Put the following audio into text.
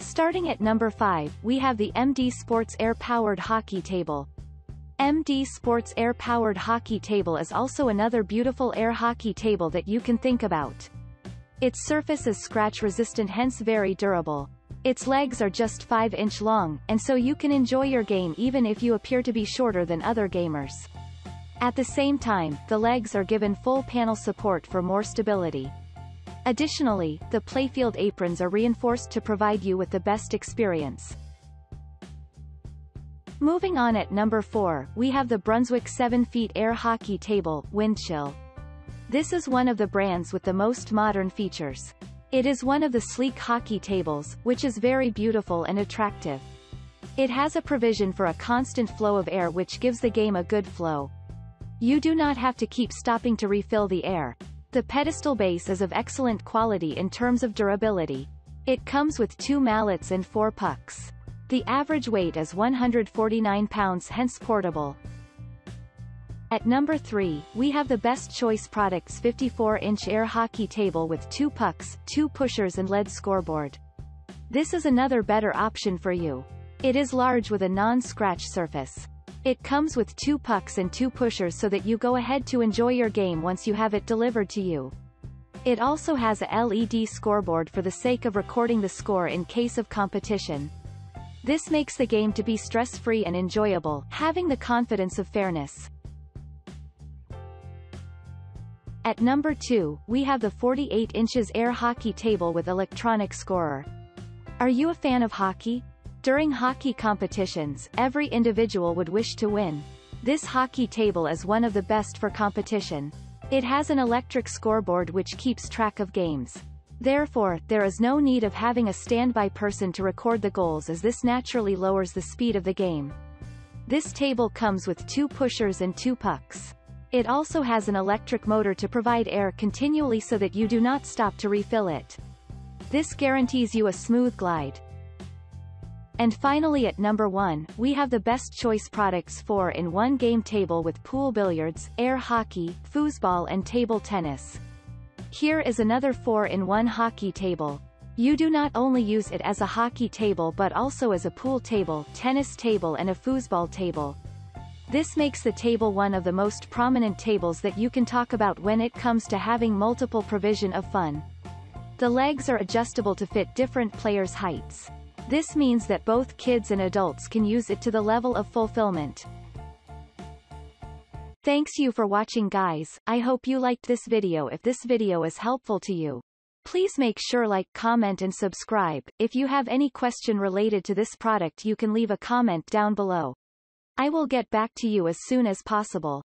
Starting at number 5, we have the MD Sports Air-Powered Hockey Table. MD Sports Air-Powered Hockey Table is also another beautiful air hockey table that you can think about. Its surface is scratch-resistant, hence very durable. Its legs are just 5-inch long, and so you can enjoy your game even if you appear to be shorter than other gamers. At the same time, the legs are given full panel support for more stability. Additionally, the playfield aprons are reinforced to provide you with the best experience. Moving on at number 4, we have the Brunswick 7 feet air hockey table, Windchill. This is one of the brands with the most modern features. It is one of the sleek hockey tables, which is very beautiful and attractive. It has a provision for a constant flow of air which gives the game a good flow. You do not have to keep stopping to refill the air. The pedestal base is of excellent quality in terms of durability. It comes with 2 mallets and 4 pucks. The average weight is 149 pounds, hence portable. At number 3, we have the Best Choice Products 54-inch air hockey table with 2 pucks, 2 pushers and LED scoreboard. This is another better option for you. It is large with a non-scratch surface. It comes with 2 pucks and 2 pushers so that you go ahead to enjoy your game once you have it delivered to you. It also has a LED scoreboard for the sake of recording the score in case of competition. This makes the game to be stress-free and enjoyable, having the confidence of fairness. At number 2, we have the 48 inches air hockey table with electronic scorer. Are you a fan of hockey? During hockey competitions, every individual would wish to win. This hockey table is one of the best for competition. It has an electric scoreboard which keeps track of games. Therefore, there is no need of having a standby person to record the goals, as this naturally lowers the speed of the game. This table comes with 2 pushers and 2 pucks. It also has an electric motor to provide air continually so that you do not stop to refill it. This guarantees you a smooth glide. And finally at number 1, we have the Best Choice Products 4-in-1 game table with pool billiards, air hockey, foosball and table tennis. Here is another 4-in-1 hockey table. You do not only use it as a hockey table but also as a pool table, tennis table and a foosball table. This makes the table one of the most prominent tables that you can talk about when it comes to having multiple provision of fun. The legs are adjustable to fit different players' heights. This means that both kids and adults can use it to the level of fulfillment. Thanks you for watching guys, I hope you liked this video. If this video is helpful to you, please make sure like, comment and subscribe. If you have any question related to this product you can leave a comment down below. I will get back to you as soon as possible.